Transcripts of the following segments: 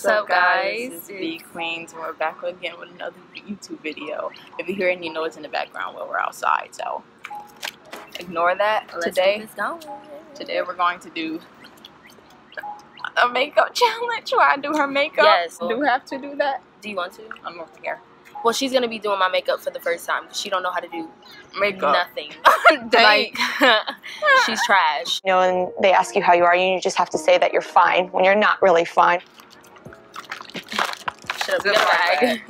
What's up, guys? It's B Queens, and we're back again with another YouTube video. If you hear any noise in the background, well, we're outside, so ignore that. Today we're going to do a makeup challenge where I do her makeup. Yes. Do we have to do that? Do you want to? I'm not here. Well, she's gonna be doing my makeup for the first time because she don't know how to do makeup. Nothing. Like, she's trash. You know, and they ask you how you are, and you just have to say that you're fine when you're not really fine. Shut up, good bag.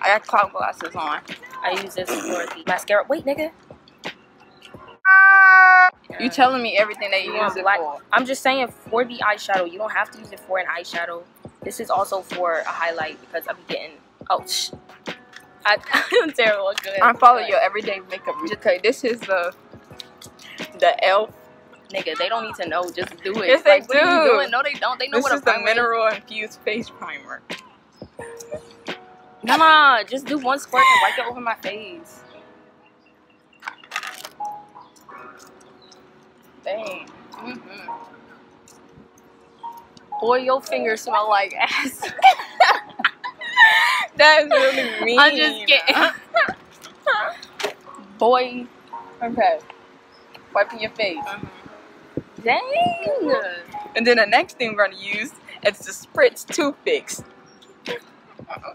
I got cloud glasses on. I use this for the mascara. Wait, nigga. You telling me everything that you use it for? I'm just saying for the eyeshadow, you don't have to use it for an eyeshadow. This is also for a highlight because I'm getting. Oh, I'm terrible. Good. I follow your everyday makeup. Okay, this is the elf. Nigga, they don't need to know. Just do it. Yes, like, they do. What are you doing? No, they don't. They know what a primer is. This is the mineral-infused face primer. Come on, just do one squirt and wipe it over my face. Dang. Mm-hmm. Boy, your fingers smell like ass. That is really mean. I'm just kidding. Boy. Okay. Wiping your face. Mm-hmm. Dang. And then the next thing we're going to use is the Spritz Toothpicks. Uh-oh.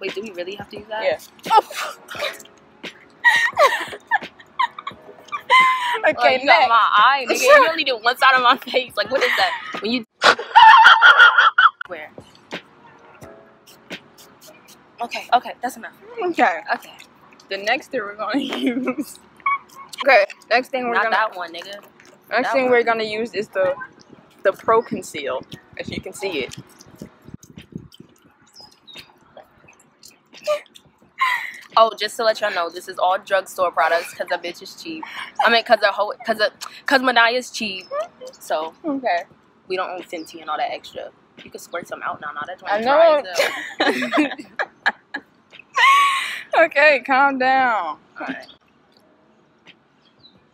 Wait, do we really have to use that? Yeah. Oh. Okay, like, you got my eye, nigga. You only did one side of my face. Like, what is that? When you... Where? Okay, okay, that's enough. Okay, okay. The next thing we're gonna use. Okay, next thing we're we're gonna use is the Pro Conceal, if you can see it. Oh, just to let y'all know, this is all drugstore products because the bitch is cheap. I mean, cause Maniyyah's cheap. So okay, we don't own Fenty and all that extra. You can squirt some out now. That's when I know. Okay, calm down. All right.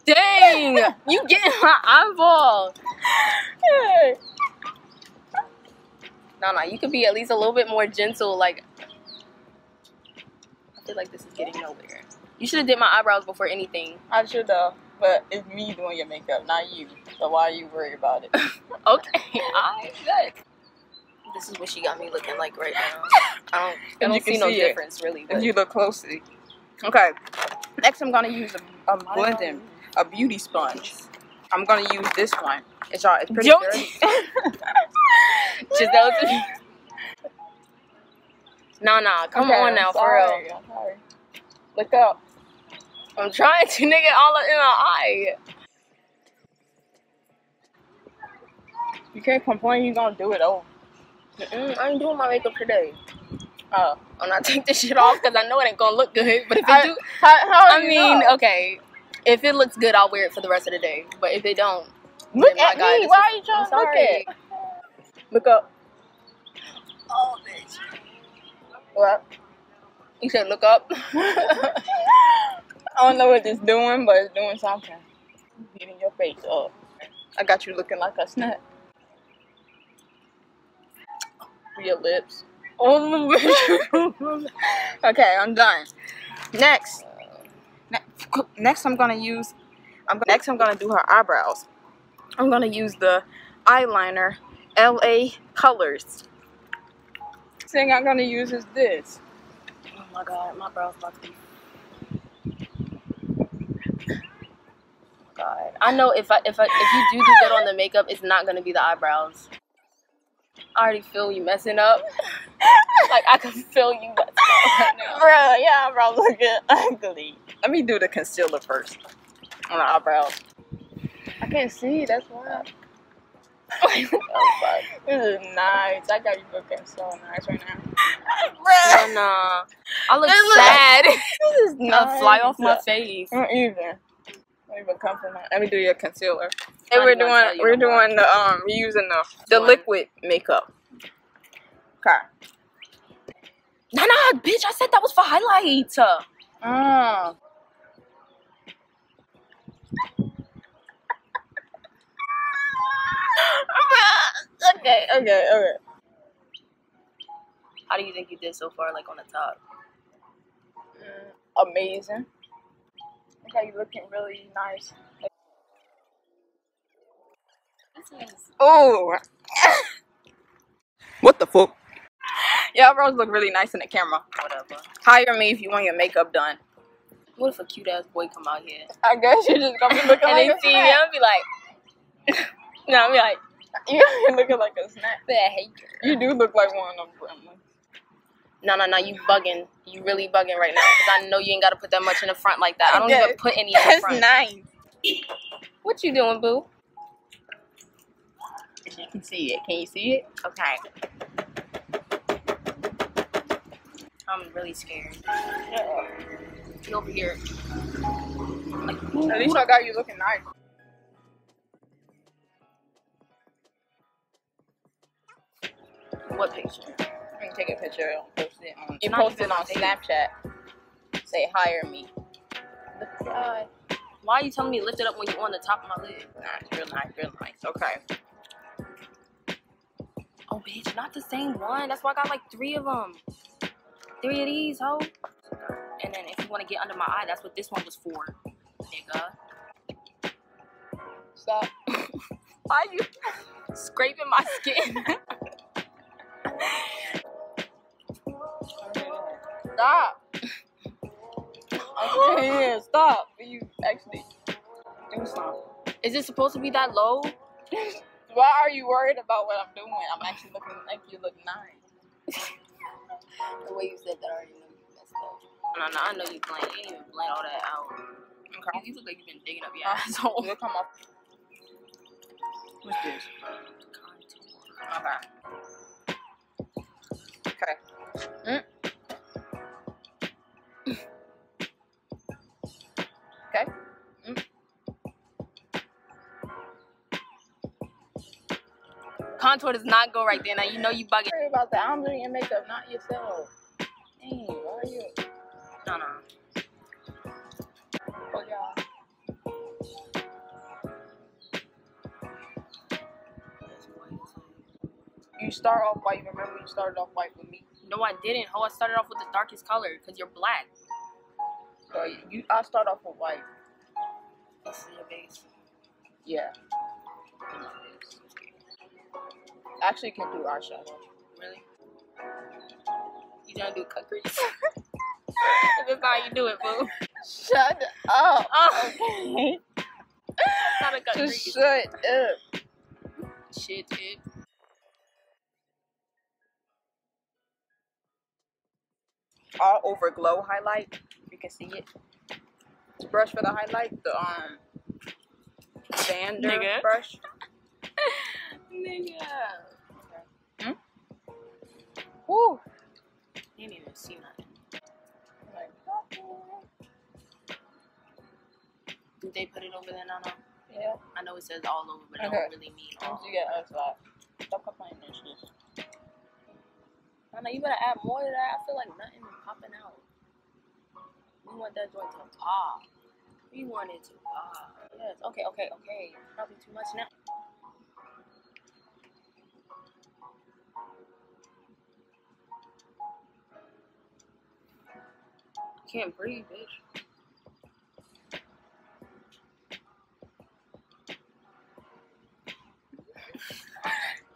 Dang! You getting my eyeball. Hey. No, you could be at least a little bit more gentle. Like, I feel like this is getting nowhere. You should have did my eyebrows before anything. I should have, but it's me doing your makeup, not you. So why are you worried about it? Okay, I bet. This is what she got me looking like right now. I don't see no difference, really. If you look closely. Okay. Next, I'm going to use a beauty sponge. I'm going to use this one. It's pretty dirty. Giselle. Nah. Come on now, for real. I'm sorry. Look up. I'm trying to, nigga, all up in my eye. You can't complain. You're going to do it over. I ain't doing my makeup today. Oh. I'm not taking this shit off because I know it ain't gonna look good. But if it do, I mean, okay. If it looks good, I'll wear it for the rest of the day. But if it don't, look then at me. Why are you trying to look at? Look up. Oh, bitch. What? You said look up. I don't know what it's doing, but it's doing something. Getting your face up. I got you looking like a snack. Your lips. Okay, I'm done. Next, I'm gonna do her eyebrows. I'm gonna use the eyeliner LA Colors. Next thing I'm gonna use is this. Oh my god, my brows about to be. God, I know if you do good on the makeup, it's not gonna be the eyebrows. I already feel you messing up. Like, I can feel you messing up right now. Bro, yeah, eyebrows look good. Ugly. Let me do the concealer first on the eyebrows. I can't see. That's why. Oh, this is nice. I got you looking so nice right now. Bro. No. I look sad. This is nice. A fly off my face. Not even. Don't even compliment. Let me do your concealer. And we're using the liquid makeup. Okay. Nah, bitch! I said that was for highlight. Okay. How do you think you did so far, like, on the top? Amazing. Look how you're looking really nice. Oh! What the fuck? Yeah, bros look really nice in the camera. Whatever. Hire me if you want your makeup done. What if a cute-ass boy come out here? I guess you're just gonna be looking like a snack. And they see me, I'll be like... No, I'll be like... You're looking like a snack. I hate you. You do look like one of them. No, you bugging. You really bugging right now. Because I know you ain't got to put that much in the front like that. I don't even put any in the front. That's nice. What you doing, boo? You can see it. Can you see it? Okay. I'm really scared. Get over here. Like, at least I got you looking nice. What picture? I can take a picture and post it on. You post it on Snapchat. Say hire me. Why are you telling me to lift it up when you're on the top of my lid? Nah, it's real nice. Okay. Oh, bitch, not the same one. That's why I got like three of them. Three of these, ho. And then if you want to get under my eye, that's what this one was for, nigga. Stop. Why are you scraping my skin? Stop. Yeah, stop. You actually do something. Is it supposed to be that low? Why are you worried about what I'm doing? I'm actually looking like you look nice. The way you said that, I already know you messed up. No, I know you playing. You ain't even playing all that out. Okay. You look like you've been digging up your asshole. What's this? Okay. Okay. Contour does not go right there. Now you know you bugging. Don't worry about that. I'm doing your makeup, not yourself. Dang, why are you? No. Oh yeah. You start off white. Remember, you started off white with me. No, I didn't. Oh, I started off with the darkest color because you're black. So I start off with white. This is your base. Yeah. Actually, can do eyeshadow. Really? You don't do cut crease? That's how you do it, boo. Shut up. Oh. Okay. That's not a cut crease. Shut up. Shit, dude. All over glow highlight. You can see it. The brush for the highlight, the Xander nigga brush. Nigga. Okay. Woo. You didn't even see nothing. Did they put it over there, Nana? Yeah. I know it says all over, but I don't really mean all. You get outside. Stop complaining and shit. Nana, you better add more to that. I feel like nothing is popping out. We want that joint to pop. We want it to pop. Yes. Okay. Probably too much now. Can't breathe, bitch.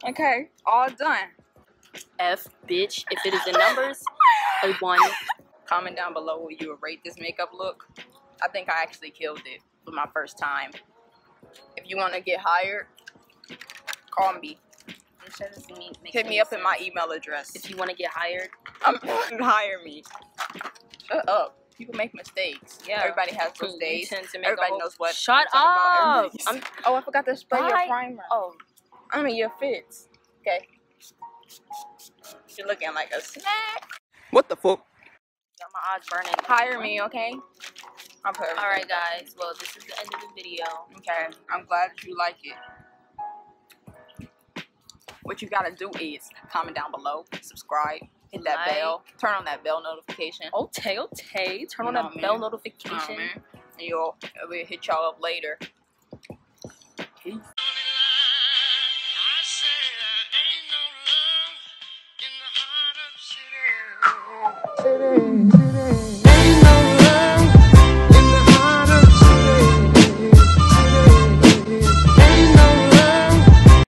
Okay, all done. F, bitch. If it is in numbers, a 1. Comment down below will you rate this makeup look. I think I actually killed it for my first time. If you want to get hired, call me. Hit me up in my email address. If you want to get hired, hire me. Shut up. People make mistakes. Yeah. Everybody has those days. Everybody knows what. Shut up. Oh, I forgot to spray your primer. Oh. I mean, your fits. Okay. You're looking like a snack. What the fuck? Got my eyes burning. Hire me, okay? I'm perfect. All right, guys. Well, this is the end of the video. Okay. I'm glad that you like it. What you gotta do is comment down below, subscribe, hit that bell, turn on that bell notification. Turn on that bell notification. And we'll hit y'all up later. Peace.